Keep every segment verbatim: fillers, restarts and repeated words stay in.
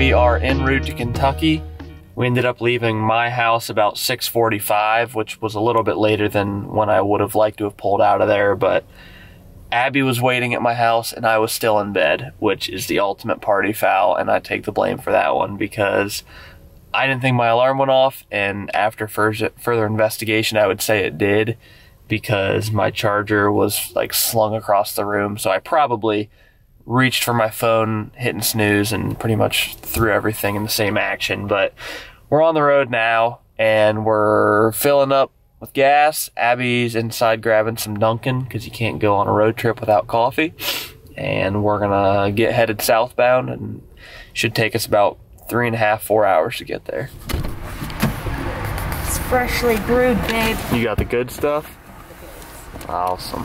we are en route to Kentucky. We ended up leaving my house about six forty-five, which was a little bit later than when I would have liked to have pulled out of there, but Abby was waiting at my house and I was still in bed, which is the ultimate party foul, and I take the blame for that one because I didn't think my alarm went off, and after further investigation, I would say it did because my charger was like slung across the room, so I probably reached for my phone, hit and snooze, and pretty much threw everything in the same action. But we're on the road now, and we're filling up with gas. Abby's inside grabbing some Dunkin' because you can't go on a road trip without coffee. And we're gonna get headed southbound, and should take us about three and a half, four hours to get there. It's freshly brewed, babe. You got the good stuff? Awesome.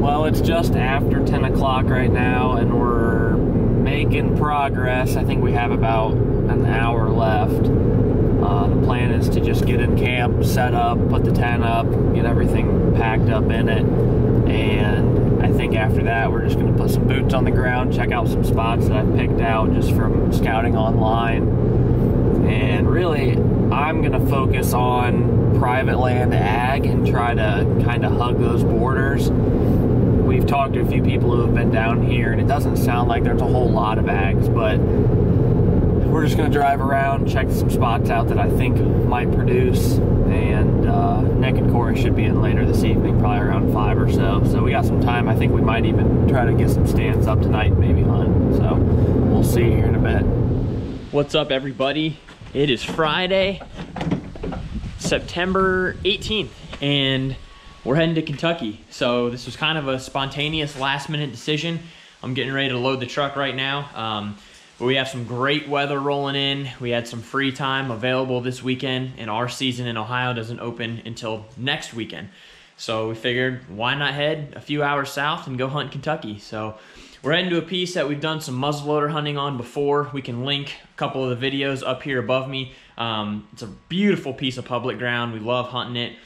Well, it's just after ten o'clock right now, and we're making progress. I think we have about an hour left. Uh, the plan is to just get in camp, set up, put the tent up, get everything packed up in it, and I think after that we're just going to put some boots on the ground, check out some spots that I've picked out just from scouting online, and really I'm going to focus on private land ag and try to kind of hug those borders. We've talked to a few people who have been down here, and it doesn't sound like there's a whole lot of ags, but we're just going to drive around, check some spots out that I think might produce, and uh, Nick and Corey should be in later this evening, probably around five or so, so we got some time. I think we might even try to get some stands up tonight, maybe hunt, so we'll see here in a bit. What's up, everybody? It is Friday, September eighteenth, and we're heading to Kentucky. So this was kind of a spontaneous last minute decision. I'm getting ready to load the truck right now. Um, but we have some great weather rolling in. We had some free time available this weekend, and our season in Ohio doesn't open until next weekend. So we figured, why not head a few hours south and go hunt Kentucky? So we're heading to a piece that we've done some muzzleloader hunting on before. We can link a couple of the videos up here above me. Um, it's a beautiful piece of public ground. We love hunting it.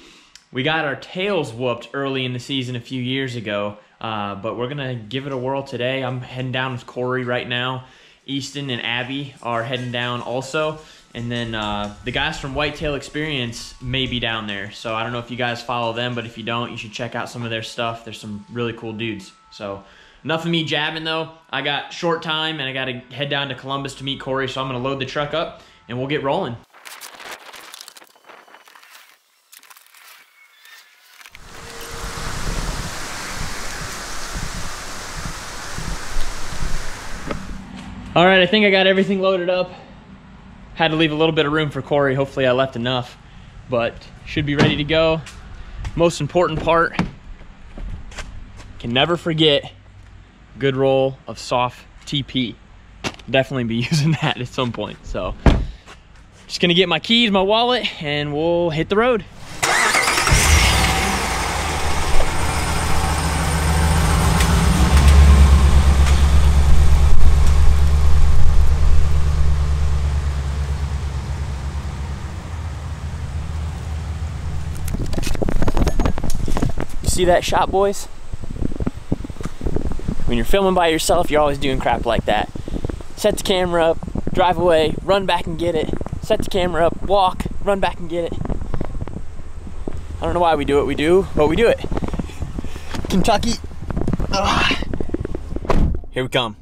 We got our tails whooped early in the season a few years ago, uh, but we're gonna give it a whirl today. I'm heading down with Corey right now. Easton and Abby are heading down also, and then uh, the guys from Whitetail Experience may be down there. So I don't know if you guys follow them, but if you don't, you should check out some of their stuff. There's some really cool dudes. So enough of me jabbing though. I got short time, and I gotta head down to Columbus to meet Corey, so I'm gonna load the truck up, and we'll get rolling. All right, I think I got everything loaded up. Had to leave a little bit of room for Corey. Hopefully I left enough, but should be ready to go. Most important part, can never forget, good roll of soft T P. Definitely be using that at some point. So just gonna get my keys, my wallet, and we'll hit the road. See that shot, boys? When you're filming by yourself, you're always doing crap like that. Set the camera up, drive away, run back and get it. Set the camera up, walk, run back and get it. I don't know why we do what we do, but we do it. Kentucky. Ugh. Here we come.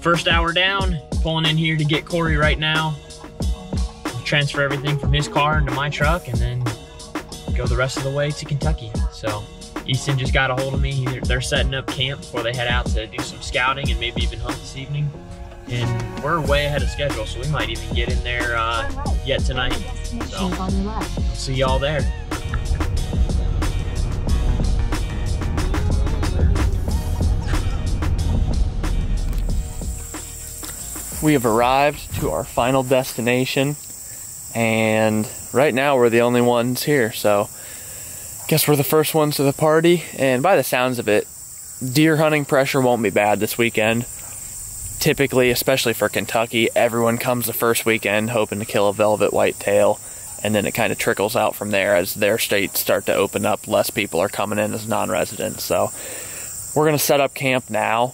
First hour down, pulling in here to get Corey right now. Transfer everything from his car into my truck and then go the rest of the way to Kentucky. So Easton just got a hold of me. They're setting up camp before they head out to do some scouting and maybe even hunt this evening. And we're way ahead of schedule, so we might even get in there uh, yet tonight. So I'll see y'all there. We have arrived to our final destination, and right now we're the only ones here, so guess we're the first ones to the party. And by the sounds of it, deer hunting pressure won't be bad this weekend. Typically, especially for Kentucky, everyone comes the first weekend hoping to kill a velvet whitetail, and then it kind of trickles out from there. As their states start to open up, less people are coming in as non-residents. So we're going to set up camp now.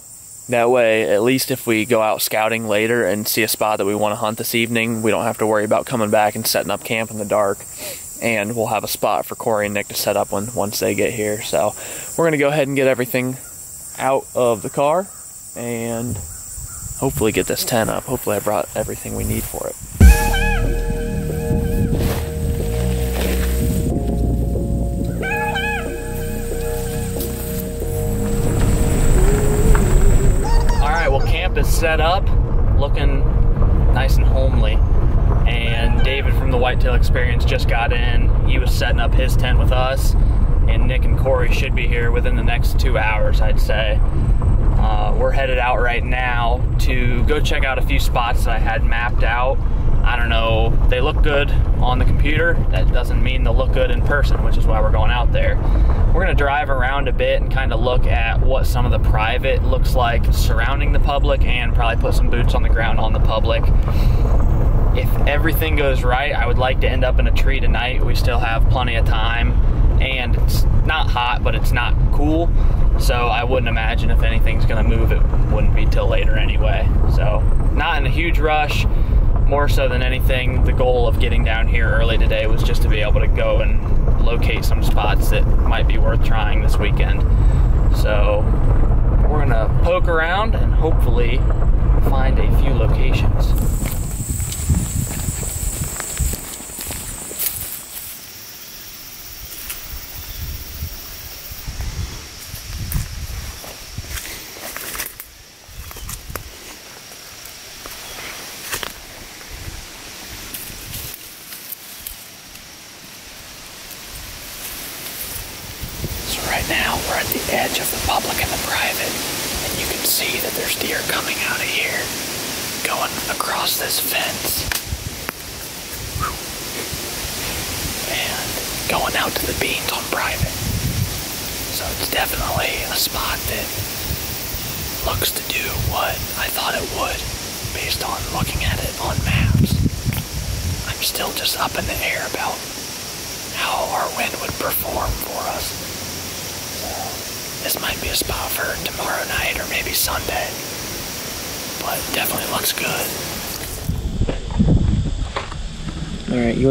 That way, at least if we go out scouting later and see a spot that we want to hunt this evening, we don't have to worry about coming back and setting up camp in the dark. And we'll have a spot for Corey and Nick to set up when, once they get here. So we're going to go ahead and get everything out of the car and hopefully get this tent up. Hopefully I brought everything we need for it. Is set up, looking nice and homely, and David from the Whitetail Experience just got in. He was setting up his tent with us, and Nick and Corey should be here within the next two hours, I'd say. Uh, we're headed out right now to go check out a few spots that I had mapped out. I don't know, they look good on the computer. That doesn't mean they'll look good in person, which is why we're going out there. We're gonna drive around a bit and kind of look at what some of the private looks like surrounding the public, and probably put some boots on the ground on the public. If everything goes right, I would like to end up in a tree tonight. We still have plenty of time, and it's not hot, but it's not cool. So I wouldn't imagine if anything's gonna move, it wouldn't be till later anyway. So not in a huge rush. More so than anything, the goal of getting down here early today was just to be able to go and locate some spots that might be worth trying this weekend. So we're gonna poke around and hopefully find a few locations.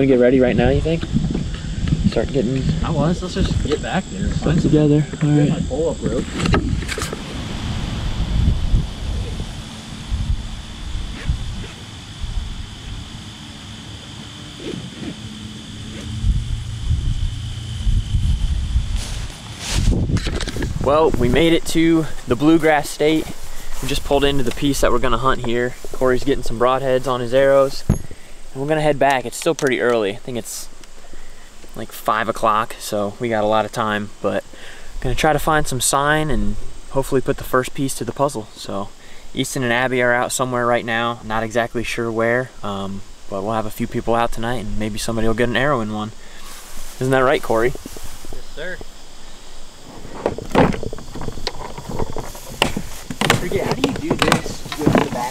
Get ready right now, you think? Start getting. I was. Let's just get back there. Put it together. All right. Get my pull up rope. Well, we made it to the Bluegrass State. We just pulled into the piece that we're gonna hunt here. Corey's getting some broadheads on his arrows. We're gonna head back. It's still pretty early. I think it's like five o'clock, so we got a lot of time, but I'm gonna try to find some sign and hopefully put the first piece to the puzzle. So Easton and Abby are out somewhere right now. Not exactly sure where, um, but we'll have a few people out tonight, and maybe somebody will get an arrow in one. Isn't that right, Corey? Yes, sir. I forget, how do you do this with the back?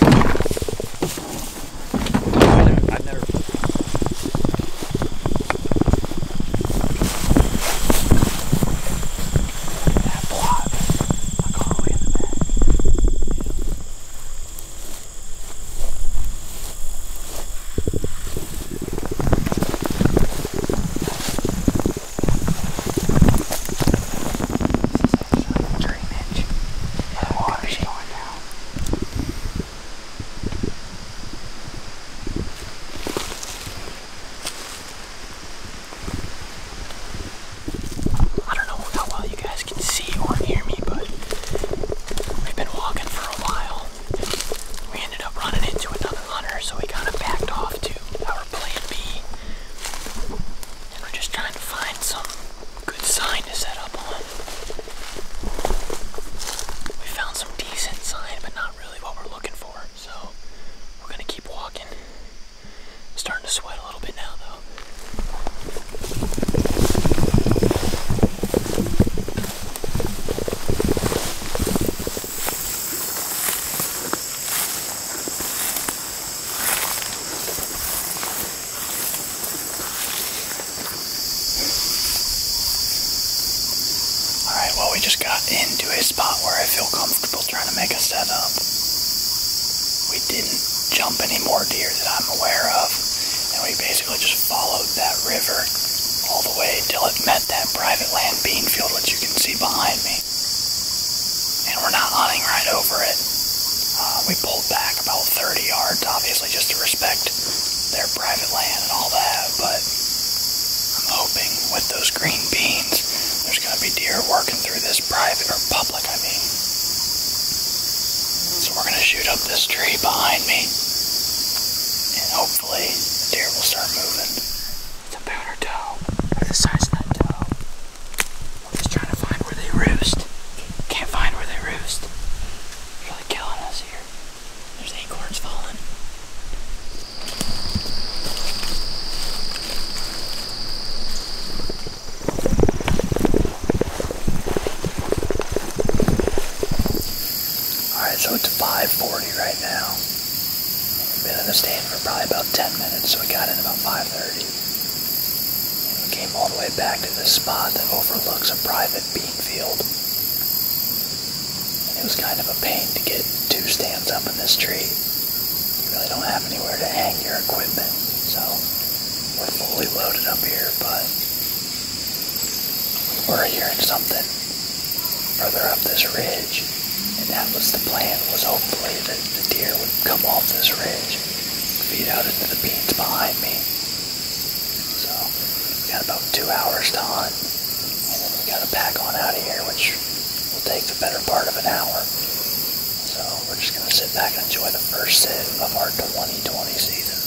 we just got into a spot where I feel comfortable trying to make a setup. We didn't jump any more deer that I'm aware of, and we basically just followed that river all the way till it met that private land bean field, which you can see behind me. And we're not hunting right over it. Uh, we pulled back about thirty yards, obviously, just to respect their private land and all that, but I'm hoping with those green beans, there's going to be deer working through this private, or public, I mean. So we're going to shoot up this tree behind me, and hopefully the deer will start moving. It's about our doe, or the size of that doe. We're just trying to find where they roost. Can't find where they roost. Really killing us here. There's acorns falling. So it's five forty right now. We've been in the stand for probably about ten minutes, so we got in about five thirty. And we came all the way back to this spot that overlooks a private bean field. And it was kind of a pain to get two stands up in this tree. You really don't have anywhere to hang your equipment, so we're fully loaded up here, but we were hearing something further up this ridge. That was the plan, was hopefully that the deer would come off this ridge, feed out into the beans behind me. So, we got about two hours to hunt, and then we got to pack on out of here, which will take the better part of an hour. So, we're just going to sit back and enjoy the first sit of our twenty twenty season.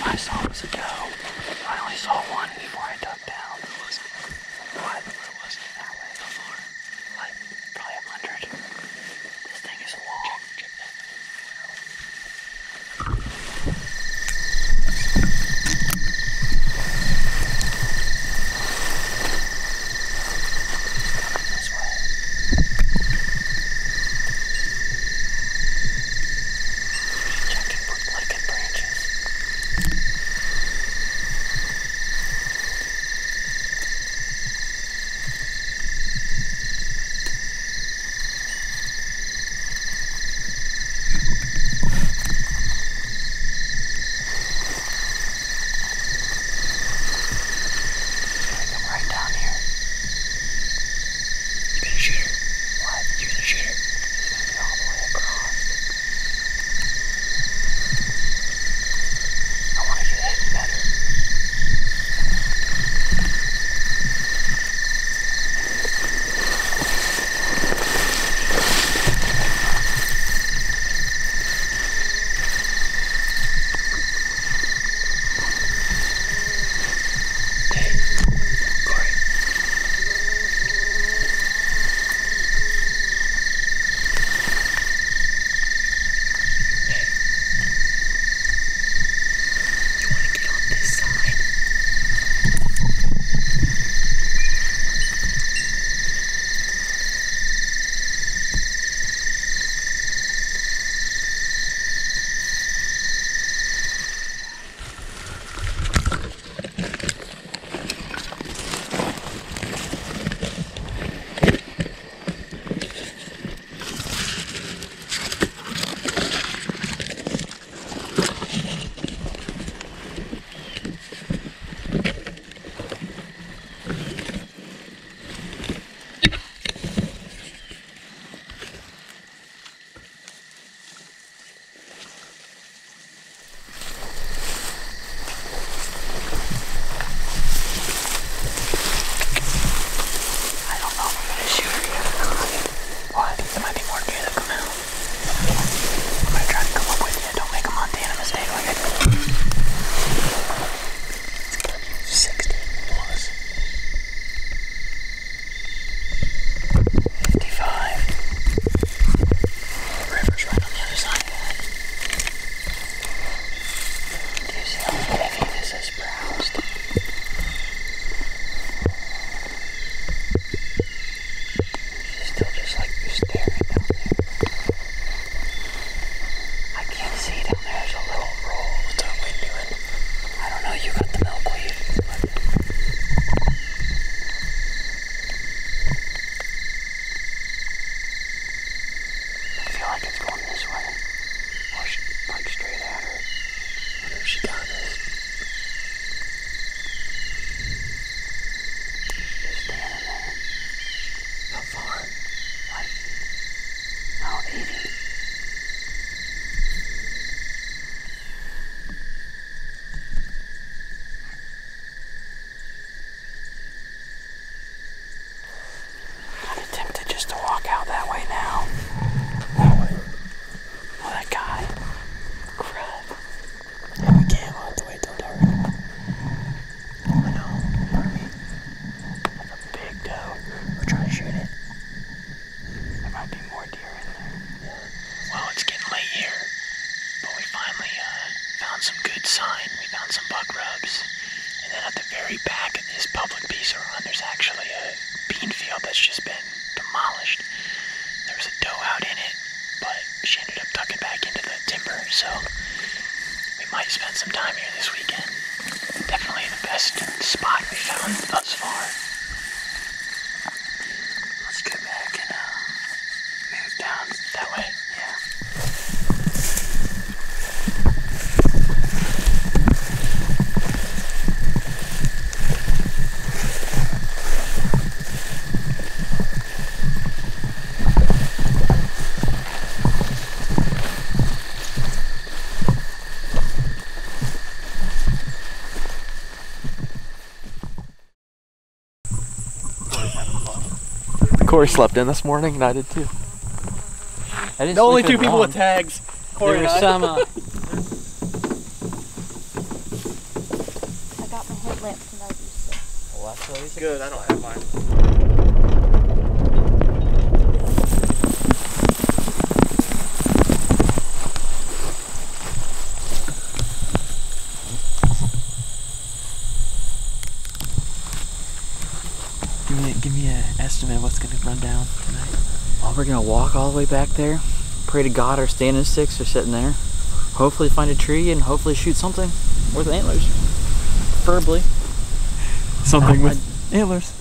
I saw it was a doe. to spend some time here this weekend. Definitely the best spot we found thus far. Let's get back and uh, move down that way. Yeah. Corey slept in this morning, and I did too. I didn't the only two people long. with tags. Corey and I. Some, uh... I got my headlamp from I used to. Well, that's what we should Good, I don't have mine. Give me, give me a estimate of what's going to run down tonight. Well, we're going to walk all the way back there, pray to God our standing sticks are sitting there, hopefully find a tree and hopefully shoot something with antlers, preferably. Something Not with my... antlers.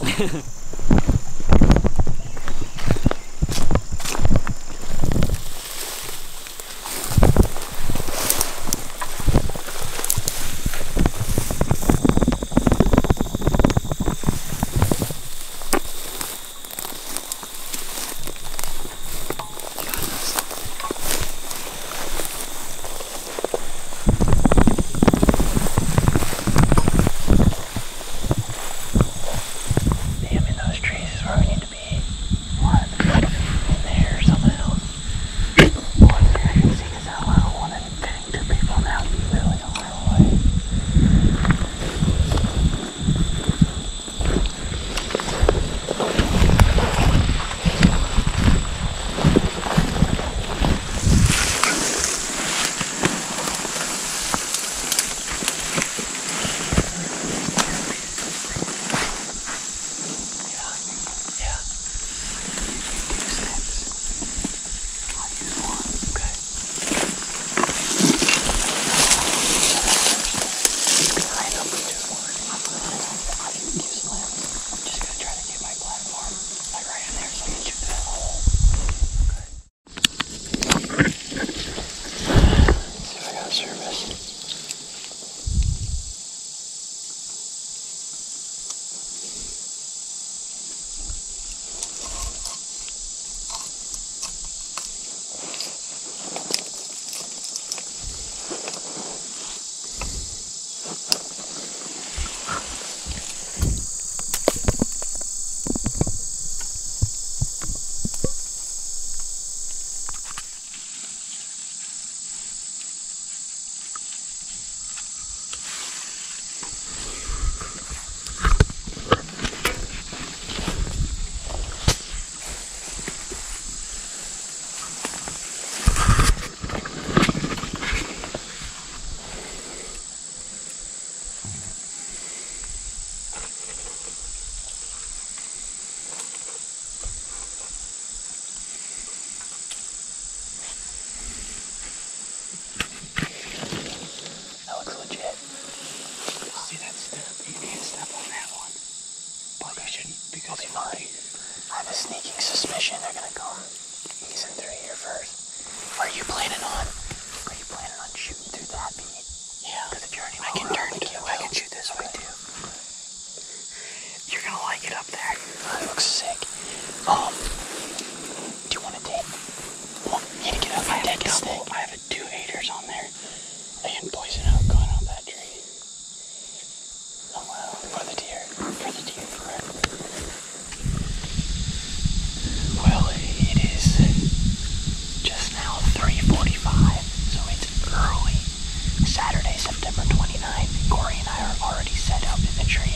Set up in the tree.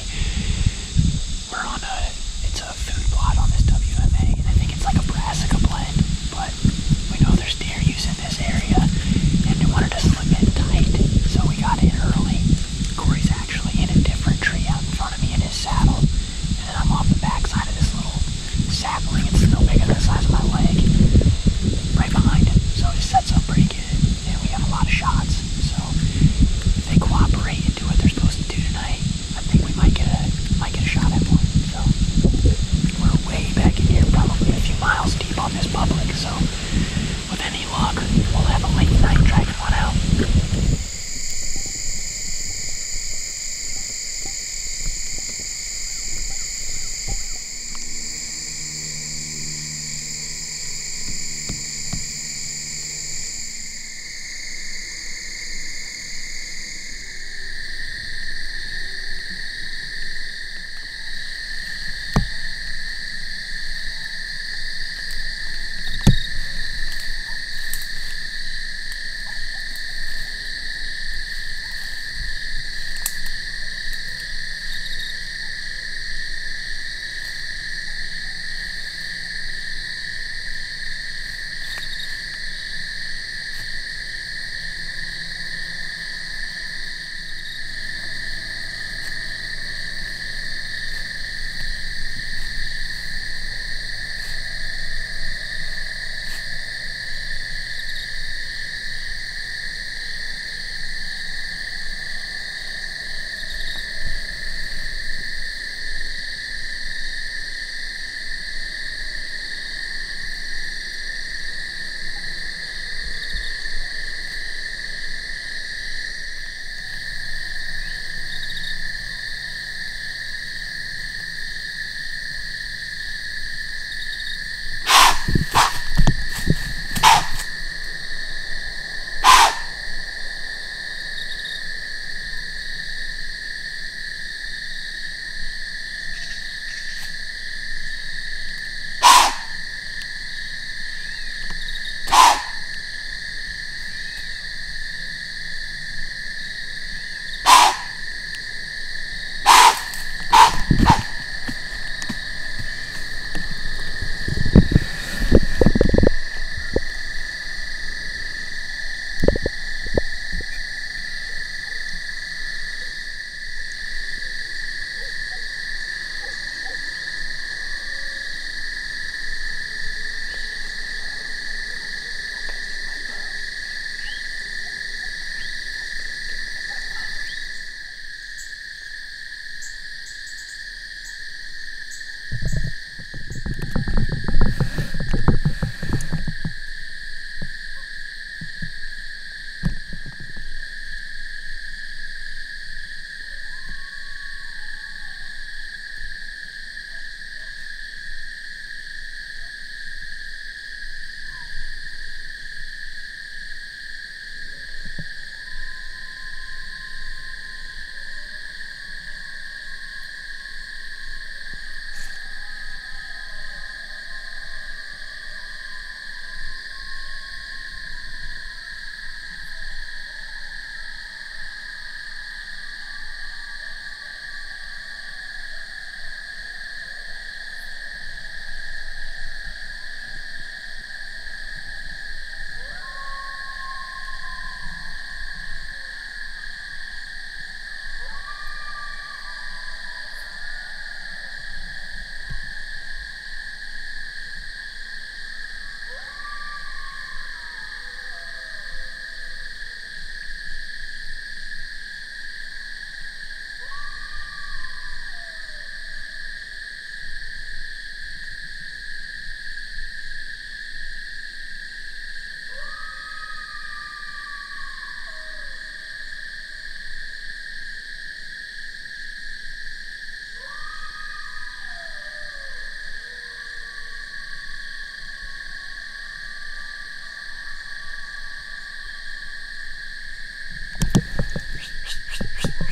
We're on a, it's a food plot on this W M A.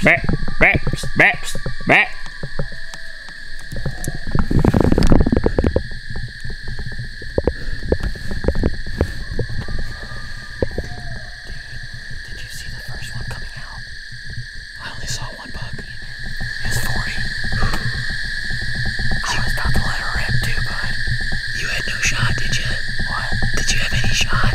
Back, back, back, back. Dude, did you see the first one coming out? I only saw one bug. It was forty. I was about to let her rip too, bud. You had no shot, did you? What? Did you have any shot?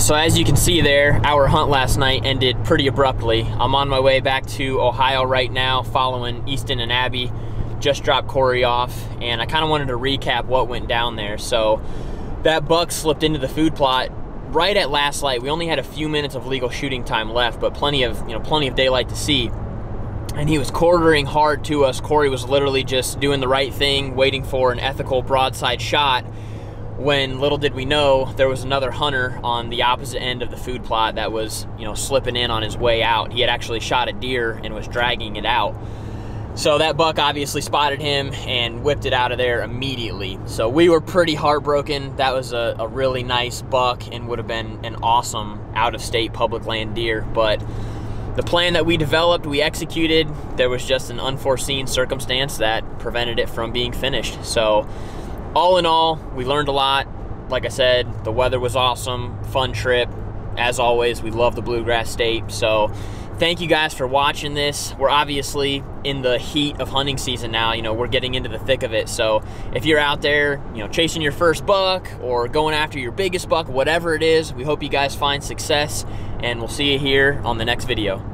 So as you can see there, our hunt last night ended pretty abruptly. I'm on my way back to Ohio right now following Easton and Abby. Just dropped Corey off, and I kind of wanted to recap what went down there. So that buck slipped into the food plot right at last light. We only had a few minutes of legal shooting time left, but plenty of, you know, plenty of daylight to see. And he was quartering hard to us. Corey was literally just doing the right thing, waiting for an ethical broadside shot. When little did we know, there was another hunter on the opposite end of the food plot that was, you know, slipping in on his way out. He had actually shot a deer and was dragging it out. So that buck obviously spotted him and whipped it out of there immediately. So we were pretty heartbroken. That was a, a really nice buck and would have been an awesome out-of-state public land deer. But the plan that we developed, we executed. There was just an unforeseen circumstance that prevented it from being finished. So all in all, we learned a lot. Like I said, the weather was awesome, fun trip. As always, we love the Bluegrass State. So thank you guys for watching this. We're obviously in the heat of hunting season now. You know, we're getting into the thick of it. So if you're out there, you know, chasing your first buck or going after your biggest buck, whatever it is, we hope you guys find success, and we'll see you here on the next video.